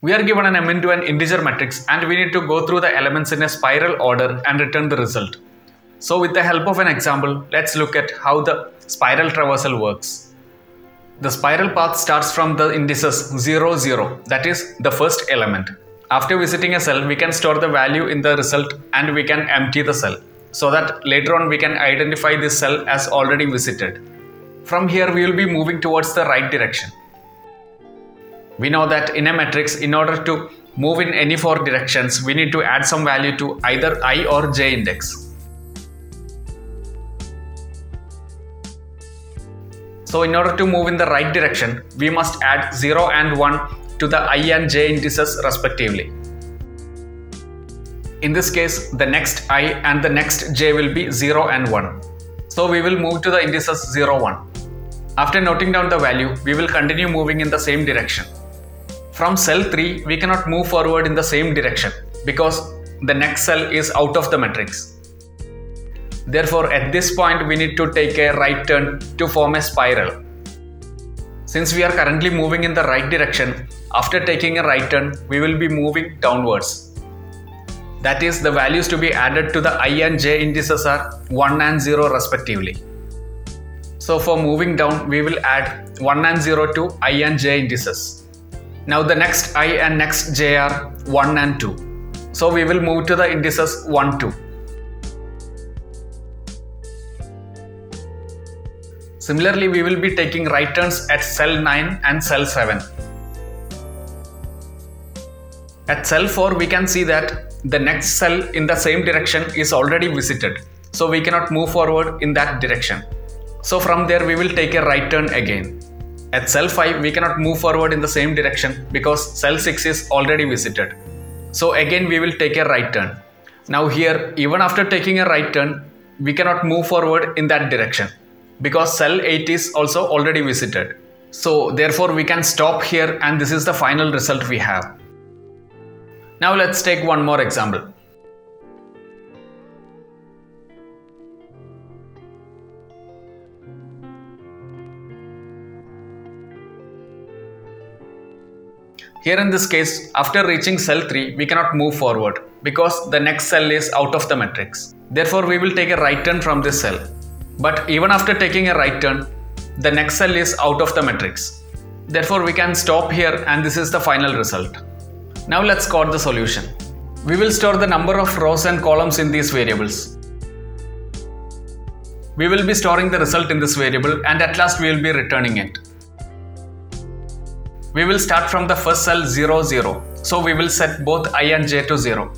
We are given an MN to an integer matrix and we need to go through the elements in a spiral order and return the result. So with the help of an example, let's look at how the spiral traversal works. The spiral path starts from the indices 0, 0, that is the first element. After visiting a cell, we can store the value in the result and we can empty the cell, so that later on we can identify this cell as already visited. From here, we will be moving towards the right direction. We know that in a matrix, in order to move in any four directions, we need to add some value to either I or j index. So in order to move in the right direction, we must add 0 and 1 to the I and j indices respectively. In this case, the next I and the next j will be 0 and 1. So we will move to the indices 0, 1. After noting down the value, we will continue moving in the same direction. From cell 3, we cannot move forward in the same direction because the next cell is out of the matrix. Therefore, at this point, we need to take a right turn to form a spiral. Since we are currently moving in the right direction, after taking a right turn, we will be moving downwards. That is, the values to be added to the I and j indices are 1 and 0 respectively. So for moving down, we will add 1 and 0 to I and j indices. Now the next I and next j are 1 and 2. So we will move to the indices 1, 2. Similarly, we will be taking right turns at cell 9 and cell 7. At cell 4, we can see that the next cell in the same direction is already visited. So we cannot move forward in that direction. So from there, we will take a right turn again. At cell 5, we cannot move forward in the same direction because cell 6 is already visited. So again, we will take a right turn. Now here, even after taking a right turn, we cannot move forward in that direction because cell 8 is also already visited. So therefore, we can stop here and this is the final result we have. Now let's take one more example. Here in this case, after reaching cell 3, we cannot move forward because the next cell is out of the matrix. Therefore, we will take a right turn from this cell. But even after taking a right turn, the next cell is out of the matrix. Therefore, we can stop here and this is the final result. Now let's code the solution. We will store the number of rows and columns in these variables. We will be storing the result in this variable and at last we will be returning it. We will start from the first cell 0, 0. So we will set both I and j to 0.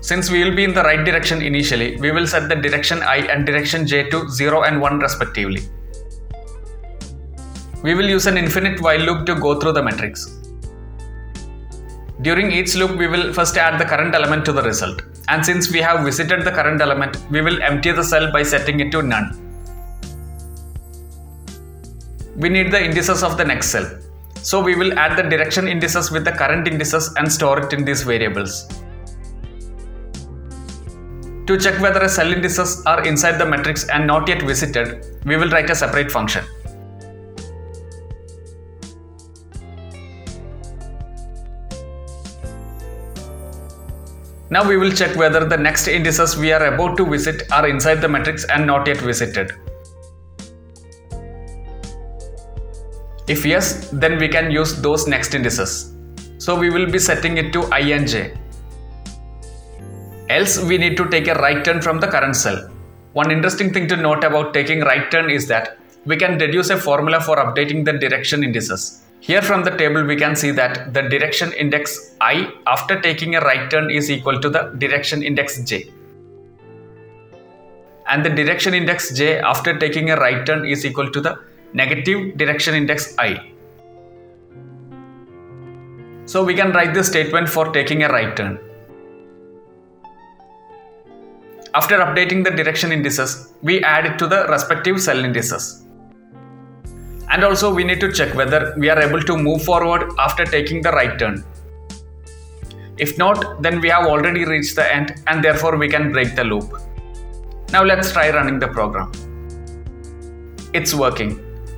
Since we will be in the right direction initially, we will set the direction I and direction j to 0 and 1 respectively. We will use an infinite while loop to go through the matrix. During each loop, we will first add the current element to the result. And since we have visited the current element, we will empty the cell by setting it to none. We need the indices of the next cell. So we will add the direction indices with the current indices and store it in these variables. To check whether a cell indices are inside the matrix and not yet visited, we will write a separate function. Now we will check whether the next indices we are about to visit are inside the matrix and not yet visited. If yes, then we can use those next indices. So we will be setting it to I and j. Else we need to take a right turn from the current cell. One interesting thing to note about taking right turn is that we can deduce a formula for updating the direction indices. Here from the table we can see that the direction index I after taking a right turn is equal to the direction index j. And the direction index j after taking a right turn is equal to the negative direction index I. So we can write this statement for taking a right turn. After updating the direction indices, we add it to the respective cell indices. And also we need to check whether we are able to move forward after taking the right turn. If not, then we have already reached the end and therefore we can break the loop. Now let's try running the program. It's working.